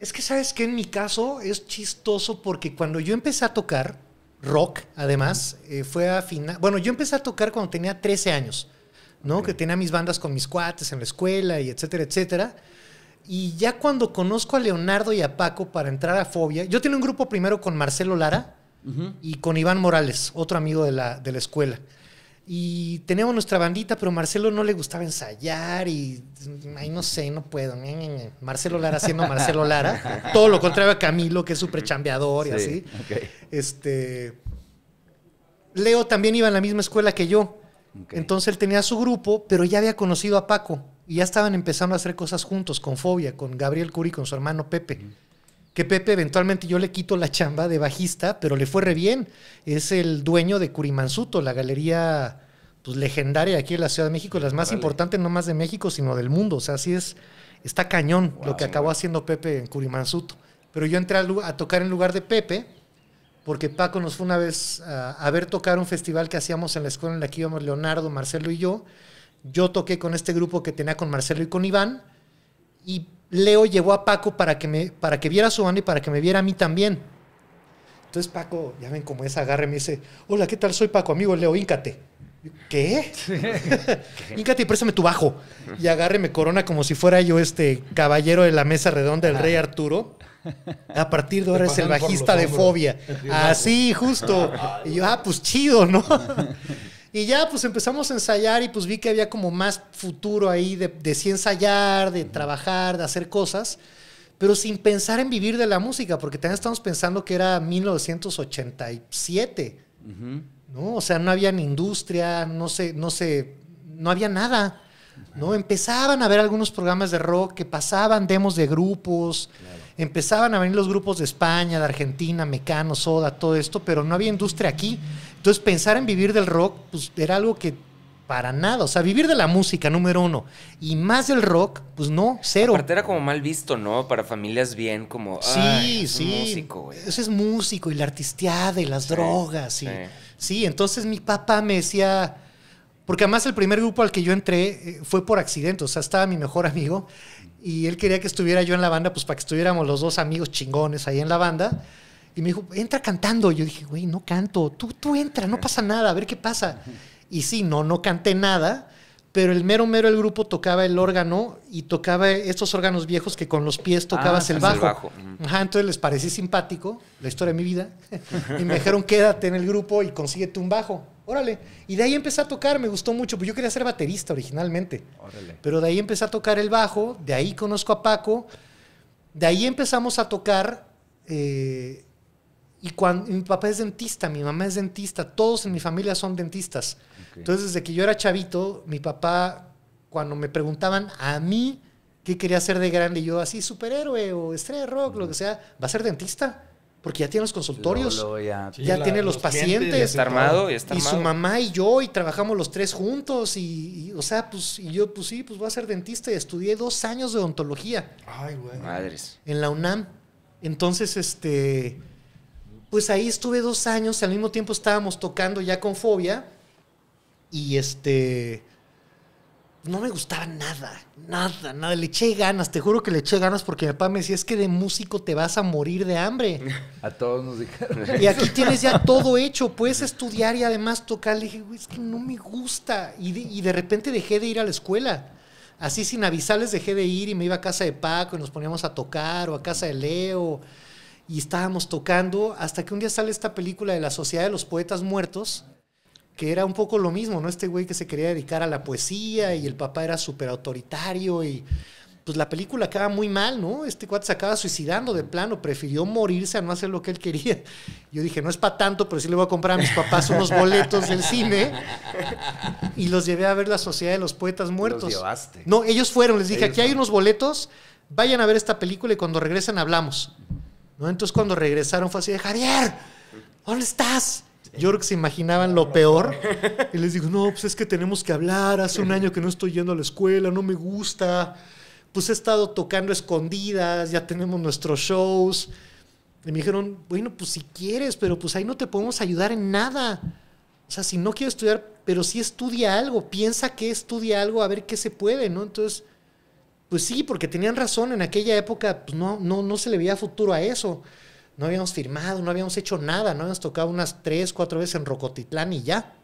Es que, ¿sabes qué? En mi caso es chistoso porque cuando yo empecé a tocar rock, además, fue a final... Bueno, yo empecé a tocar cuando tenía 13 años, ¿no? Que tenía mis bandas con mis cuates en la escuela y etcétera, etcétera. Y ya cuando conozco a Leonardo y a Paco para entrar a Fobia... Yo tenía un grupo primero con Marcelo Lara y con Iván Morales, otro amigo de la escuela. Y teníamos nuestra bandita, pero Marcelo no le gustaba ensayar y... Ay, no sé, no puedo. Marcelo Lara siendo Marcelo Lara. Todo lo contrario a Camilo, que es súper chambeador y así. Okay. Leo también iba en la misma escuela que yo. Okay. Entonces él tenía su grupo, pero ya había conocido a Paco. Y ya estaban empezando a hacer cosas juntos con Fobia, con Gabriel Curi, con su hermano Pepe. Que Pepe eventualmente yo le quito la chamba de bajista, pero le fue re bien. Es el dueño de Curimanzuto, la galería pues, legendaria aquí en la Ciudad de México, las más importantes no más de México, sino del mundo. O sea, así es, está cañón lo que acabó haciendo Pepe en Curimanzuto. Pero yo entré a tocar en lugar de Pepe, porque Paco nos fue una vez a ver tocar un festival que hacíamos en la escuela en la que íbamos Leonardo, Marcelo y yo. Yo toqué con este grupo que tenía con Marcelo y con Iván, y Leo llevó a Paco para que viera su banda y para que me viera a mí también. Entonces Paco, ya ven cómo es, agarre, me dice, hola, ¿qué tal? Soy Paco, amigo Leo, híncate. ¿Qué? Híncate y préstame tu bajo. Y agarre, me corona como si fuera yo este caballero de la mesa redonda del Rey Arturo. A partir de ahora es el bajista de Fobia. Así, justo. Y yo, ah, pues chido, ¿no? Y ya pues empezamos a ensayar y pues vi que había como más futuro ahí de sí ensayar, de trabajar, de hacer cosas, pero sin pensar en vivir de la música, porque también estamos pensando que era 1987, ¿no? O sea, no había ni industria, no había nada, ¿no? Empezaban a ver algunos programas de rock que pasaban, demos de grupos, empezaban a venir los grupos de España, de Argentina, Mecano, Soda, todo esto, pero no había industria aquí. Entonces, pensar en vivir del rock, pues, era algo que para nada. O sea, vivir de la música, número uno. Y más del rock, pues, no, cero. Aparte era como mal visto, ¿no? Para familias bien como... Sí, ay, sí. Músico, güey. Eso es músico y la artisteada y las drogas. Y, sí, entonces mi papá me decía... Porque además el primer grupo al que yo entré fue por accidente. O sea, estaba mi mejor amigo y él quería que estuviera yo en la banda, pues, para que estuviéramos los dos amigos chingones ahí en la banda. Y me dijo, entra cantando. Yo dije, güey, no canto. Tú entra, no pasa nada, a ver qué pasa. Y sí, no canté nada, pero el mero del grupo tocaba el órgano y tocaba estos órganos viejos que con los pies tocabas el bajo. Ajá, entonces les parecí simpático, la historia de mi vida. Y me dijeron, quédate en el grupo y consíguete un bajo. Órale. Y de ahí empecé a tocar, me gustó mucho. Pues yo quería ser baterista originalmente. Órale. Pero de ahí empecé a tocar el bajo, de ahí conozco a Paco, de ahí empezamos a tocar... Y cuando mi papá es dentista, mi mamá es dentista, todos en mi familia son dentistas. Okay. Entonces, desde que yo era chavito, mi papá, cuando me preguntaban a mí qué quería ser de grande, yo así, superhéroe o estrella de rock, lo que sea, va a ser dentista, porque ya tiene los consultorios, ya tiene los pacientes. Está armado, está armado. Y su mamá y yo, y trabajamos los tres juntos, y o sea, pues, y yo, pues sí, pues voy a ser dentista, y estudié 2 años de odontología. Ay, güey. Madres. En la UNAM. Entonces, pues ahí estuve 2 años, al mismo tiempo estábamos tocando ya con Fobia y no me gustaba nada, le eché ganas, te juro que le eché ganas porque mi papá me decía, es que de músico te vas a morir de hambre. A todos nos dijeron. Y aquí tienes ya todo hecho, puedes estudiar y además tocar. Le dije, güey, es que no me gusta y de repente dejé de ir a la escuela. Así sin avisarles dejé de ir y me iba a casa de Paco y nos poníamos a tocar o a casa de Leo. Y estábamos tocando hasta que un día sale esta película de la Sociedad de los Poetas Muertos, que era un poco lo mismo, ¿no? Este güey que se quería dedicar a la poesía y el papá era súper autoritario y pues la película acaba muy mal, ¿no? Este cuate se acaba suicidando de plano, prefirió morirse a no hacer lo que él quería. Yo dije, no es para tanto, pero sí le voy a comprar a mis papás unos boletos del cine y los llevé a ver la Sociedad de los Poetas Muertos. ¿Los llevaste? No, ellos fueron, les dije, ellos aquí hay unos boletos, vayan a ver esta película y cuando regresen hablamos. ¿No? Entonces cuando regresaron fue así de, Javier, ¿dónde estás? Yo creo que se imaginaban lo peor. Y les digo, no, pues es que tenemos que hablar, hace 1 año que no estoy yendo a la escuela, no me gusta, pues he estado tocando escondidas, ya tenemos nuestros shows. Y me dijeron, bueno, pues si quieres, pero pues ahí no te podemos ayudar en nada. O sea, si no quiero estudiar, pero sí estudia algo, piensa que estudia algo, a ver qué se puede, ¿no? Entonces... Pues sí, porque tenían razón. En aquella época pues no se le veía futuro a eso. No habíamos firmado, no habíamos hecho nada. No habíamos tocado unas 3, 4 veces en Rocotitlán y ya.